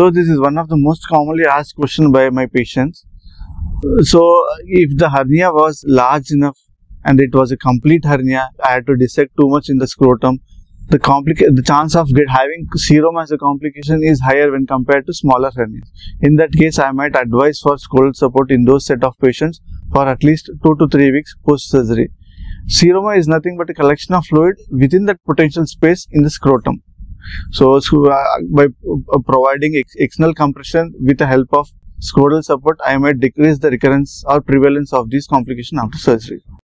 So this is one of the most commonly asked question by my patients. So if the hernia was large enough and it was a complete hernia, I had to dissect too much in the scrotum, the chance of having serum as a complication is higher when compared to smaller hernias. In that case, I might advise for cold support in those set of patients for at least 2 to 3 weeks post-surgery. Seroma is nothing but a collection of fluid within that potential space in the scrotum. So, by providing external compression with the help of scrotal support, I might decrease the recurrence or prevalence of these complications after surgery.